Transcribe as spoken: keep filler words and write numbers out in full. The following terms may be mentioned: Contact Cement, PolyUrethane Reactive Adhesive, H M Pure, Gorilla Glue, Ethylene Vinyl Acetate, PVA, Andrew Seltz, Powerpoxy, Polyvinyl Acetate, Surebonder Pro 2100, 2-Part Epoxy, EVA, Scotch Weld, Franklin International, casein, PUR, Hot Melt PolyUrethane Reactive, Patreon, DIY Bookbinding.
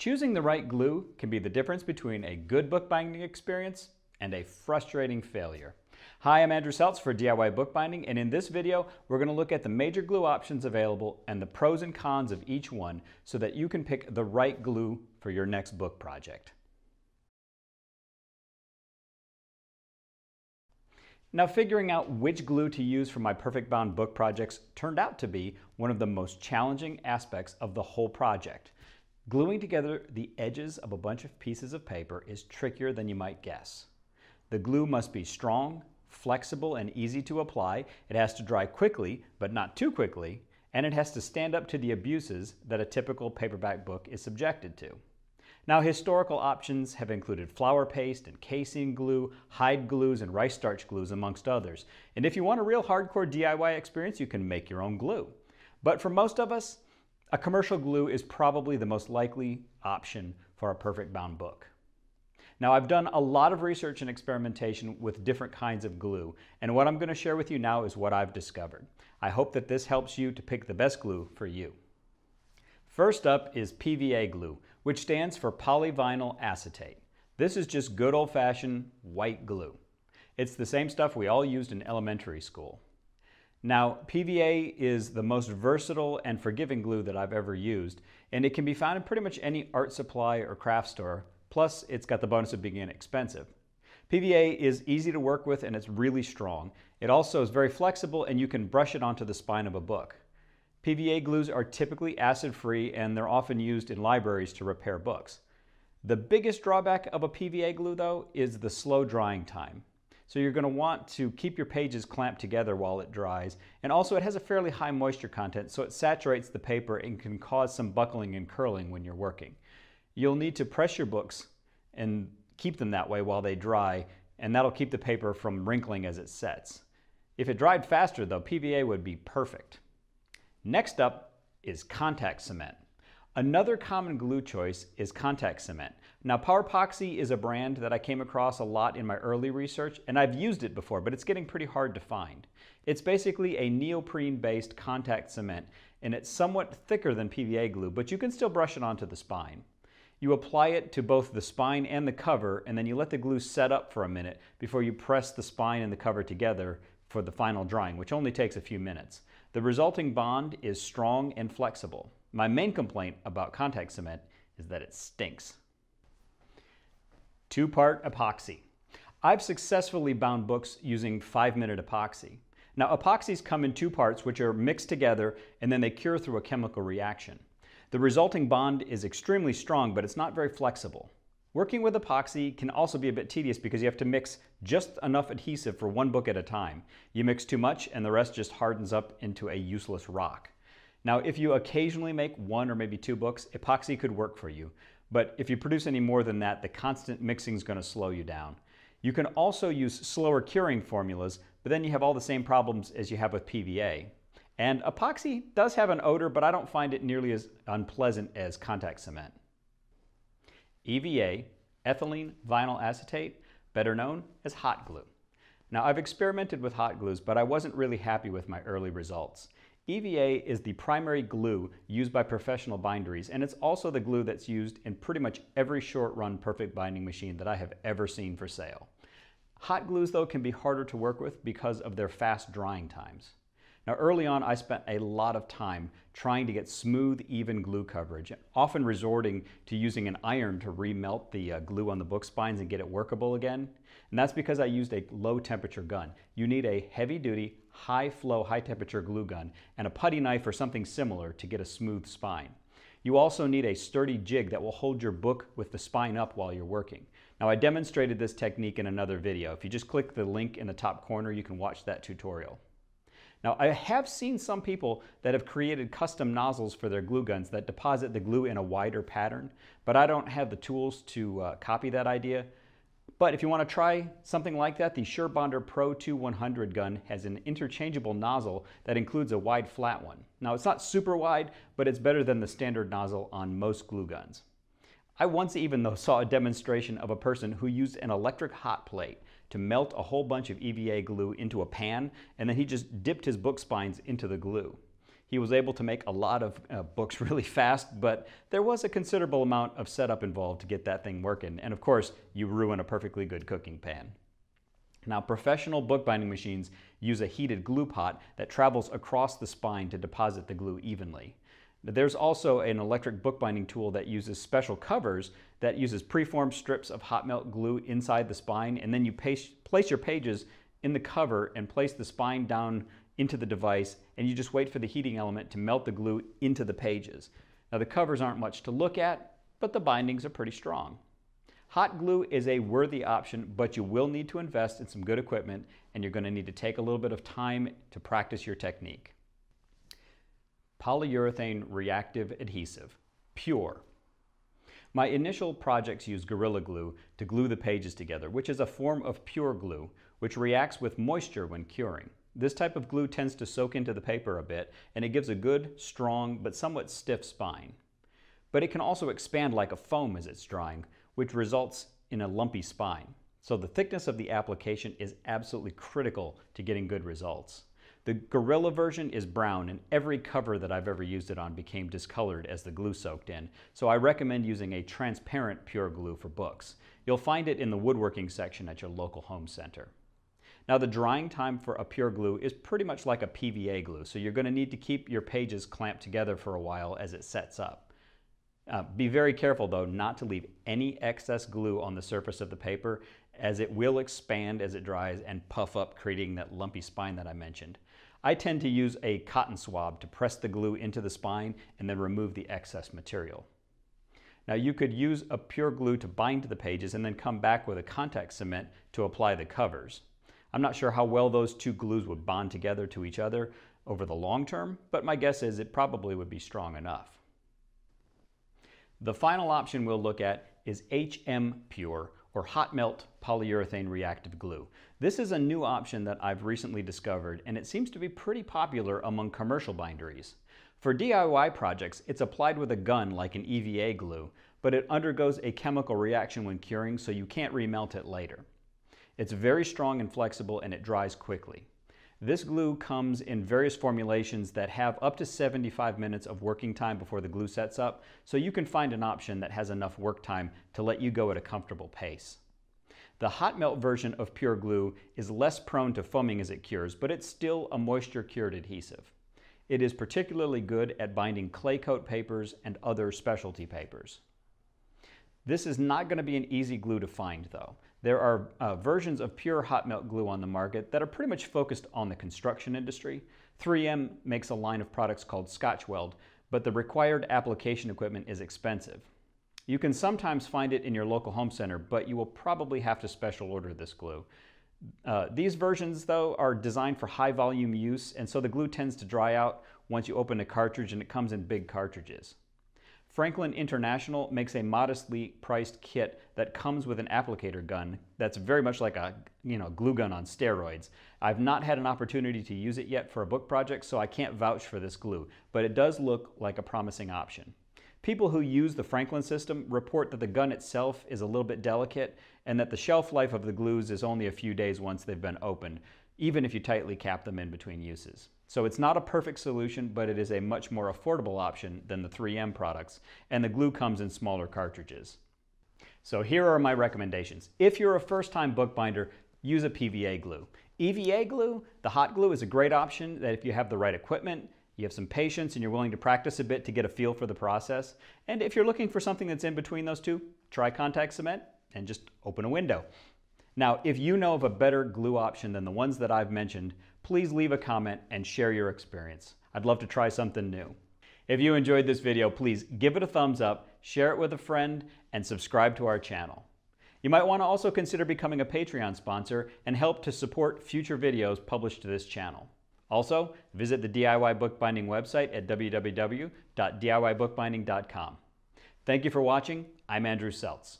Choosing the right glue can be the difference between a good bookbinding experience and a frustrating failure. Hi, I'm Andrew Seltz for D I Y Bookbinding, and in this video we're going to look at the major glue options available and the pros and cons of each one so that you can pick the right glue for your next book project. Now, figuring out which glue to use for my perfect bound book projects turned out to be one of the most challenging aspects of the whole project. Gluing together the edges of a bunch of pieces of paper is trickier than you might guess. The glue must be strong, flexible, and easy to apply. It has to dry quickly, but not too quickly, and it has to stand up to the abuses that a typical paperback book is subjected to. Now, historical options have included flour paste and casein glue, hide glues, and rice starch glues, amongst others. And if you want a real hardcore D I Y experience, you can make your own glue. But for most of us, a commercial glue is probably the most likely option for a perfect bound book. Now, I've done a lot of research and experimentation with different kinds of glue, and what I'm going to share with you now is what I've discovered. I hope that this helps you to pick the best glue for you. First up is P V A glue, which stands for polyvinyl acetate. This is just good old-fashioned white glue. It's the same stuff we all used in elementary school. Now, P V A is the most versatile and forgiving glue that I've ever used, and it can be found in pretty much any art supply or craft store. Plus, it's got the bonus of being inexpensive. P V A is easy to work with, and it's really strong. It also is very flexible, and you can brush it onto the spine of a book. P V A glues are typically acid-free, and they're often used in libraries to repair books. The biggest drawback of a P V A glue, though, is the slow drying time. So you're going to want to keep your pages clamped together while it dries, and also it has a fairly high moisture content, so it saturates the paper and can cause some buckling and curling when you're working. You'll need to press your books and keep them that way while they dry, and that'll keep the paper from wrinkling as it sets. If it dried faster, though, P V A would be perfect. Next up is contact cement. Another common glue choice is contact cement. Now, Powerpoxy is a brand that I came across a lot in my early research, and I've used it before, but it's getting pretty hard to find. It's basically a neoprene-based contact cement, and it's somewhat thicker than P V A glue, but you can still brush it onto the spine. You apply it to both the spine and the cover, and then you let the glue set up for a minute before you press the spine and the cover together for the final drying, which only takes a few minutes. The resulting bond is strong and flexible. My main complaint about contact cement is that it stinks. Two-part epoxy. I've successfully bound books using five-minute epoxy. Now, epoxies come in two parts, which are mixed together, and then they cure through a chemical reaction. The resulting bond is extremely strong, but it's not very flexible. Working with epoxy can also be a bit tedious because you have to mix just enough adhesive for one book at a time. You mix too much and the rest just hardens up into a useless rock. Now, if you occasionally make one or maybe two books, epoxy could work for you. But if you produce any more than that, the constant mixing is going to slow you down. You can also use slower curing formulas, but then you have all the same problems as you have with P V A. And epoxy does have an odor, but I don't find it nearly as unpleasant as contact cement. E V A, ethylene vinyl acetate, better known as hot glue. Now, I've experimented with hot glues, but I wasn't really happy with my early results. E V A is the primary glue used by professional binderies, and it's also the glue that's used in pretty much every short-run perfect binding machine that I have ever seen for sale. Hot glues, though, can be harder to work with because of their fast drying times. Now, early on, I spent a lot of time trying to get smooth, even glue coverage, often resorting to using an iron to remelt the uh, glue on the book spines and get it workable again. And that's because I used a low-temperature gun. You need a heavy-duty, high-flow, high-temperature glue gun and a putty knife or something similar to get a smooth spine. You also need a sturdy jig that will hold your book with the spine up while you're working. Now, I demonstrated this technique in another video. If you just click the link in the top corner, you can watch that tutorial. Now, I have seen some people that have created custom nozzles for their glue guns that deposit the glue in a wider pattern, but I don't have the tools to uh, copy that idea. But if you want to try something like that, the Surebonder Pro twenty-one hundred gun has an interchangeable nozzle that includes a wide flat one. Now, it's not super wide, but it's better than the standard nozzle on most glue guns. I once even though saw a demonstration of a person who used an electric hot plate to melt a whole bunch of E V A glue into a pan, and then he just dipped his book spines into the glue. He was able to make a lot of uh, books really fast, but there was a considerable amount of setup involved to get that thing working. And of course, you ruin a perfectly good cooking pan. Now, professional bookbinding machines use a heated glue pot that travels across the spine to deposit the glue evenly. There's also an electric bookbinding tool that uses special covers that uses preformed strips of hot melt glue inside the spine, and then you paste, place your pages in the cover and place the spine down into the device, and you just wait for the heating element to melt the glue into the pages. Now, the covers aren't much to look at, but the bindings are pretty strong. Hot glue is a worthy option, but you will need to invest in some good equipment, and you're going to need to take a little bit of time to practice your technique. Polyurethane reactive adhesive, pure. My initial projects used Gorilla Glue to glue the pages together, which is a form of pure glue, which reacts with moisture when curing. This type of glue tends to soak into the paper a bit, and it gives a good, strong, but somewhat stiff spine. But it can also expand like a foam as it's drying, which results in a lumpy spine. So the thickness of the application is absolutely critical to getting good results. The Gorilla version is brown, and every cover that I've ever used it on became discolored as the glue soaked in, so I recommend using a transparent pure glue for books. You'll find it in the woodworking section at your local home center. Now, the drying time for a pure glue is pretty much like a P V A glue, so you're going to need to keep your pages clamped together for a while as it sets up. Uh, be very careful, though, not to leave any excess glue on the surface of the paper, as it will expand as it dries and puff up, creating that lumpy spine that I mentioned. I tend to use a cotton swab to press the glue into the spine and then remove the excess material. Now, you could use a pure glue to bind the pages and then come back with a contact cement to apply the covers. I'm not sure how well those two glues would bond together to each other over the long term, but my guess is it probably would be strong enough. The final option we'll look at is H M Pure, or Hot Melt PolyUrethane Reactive Glue. This is a new option that I've recently discovered, and it seems to be pretty popular among commercial binderies. For D I Y projects, it's applied with a gun like an E V A glue, but it undergoes a chemical reaction when curing, so you can't remelt it later. It's very strong and flexible, and it dries quickly. This glue comes in various formulations that have up to seventy-five minutes of working time before the glue sets up, so you can find an option that has enough work time to let you go at a comfortable pace. The hot melt version of pure glue is less prone to foaming as it cures, but it's still a moisture-cured adhesive. It is particularly good at binding clay coat papers and other specialty papers. This is not going to be an easy glue to find, though. There are uh, versions of pure hot melt glue on the market that are pretty much focused on the construction industry. three M makes a line of products called Scotch Weld, but the required application equipment is expensive. You can sometimes find it in your local home center, but you will probably have to special order this glue. Uh, these versions, though, are designed for high volume use, and so the glue tends to dry out once you open a cartridge, and it comes in big cartridges. Franklin International makes a modestly priced kit that comes with an applicator gun that's very much like a you know, glue gun on steroids. I've not had an opportunity to use it yet for a book project, so I can't vouch for this glue, but it does look like a promising option. People who use the Franklin system report that the gun itself is a little bit delicate and that the shelf life of the glues is only a few days once they've been opened, even if you tightly cap them in between uses. So it's not a perfect solution, but it is a much more affordable option than the three M products, and the glue comes in smaller cartridges. So here are my recommendations. If you're a first-time bookbinder, use a P V A glue. E V A glue, the hot glue, is a great option that if you have the right equipment, you have some patience, and you're willing to practice a bit to get a feel for the process. And if you're looking for something that's in between those two, try contact cement and just open a window. Now, if you know of a better glue option than the ones that I've mentioned, please leave a comment and share your experience. I'd love to try something new. If you enjoyed this video, please give it a thumbs up, share it with a friend, and subscribe to our channel. You might want to also consider becoming a Patreon sponsor and help to support future videos published to this channel. Also, visit the D I Y Bookbinding website at w w w dot d i y bookbinding dot com. Thank you for watching. I'm Andrew Seltz.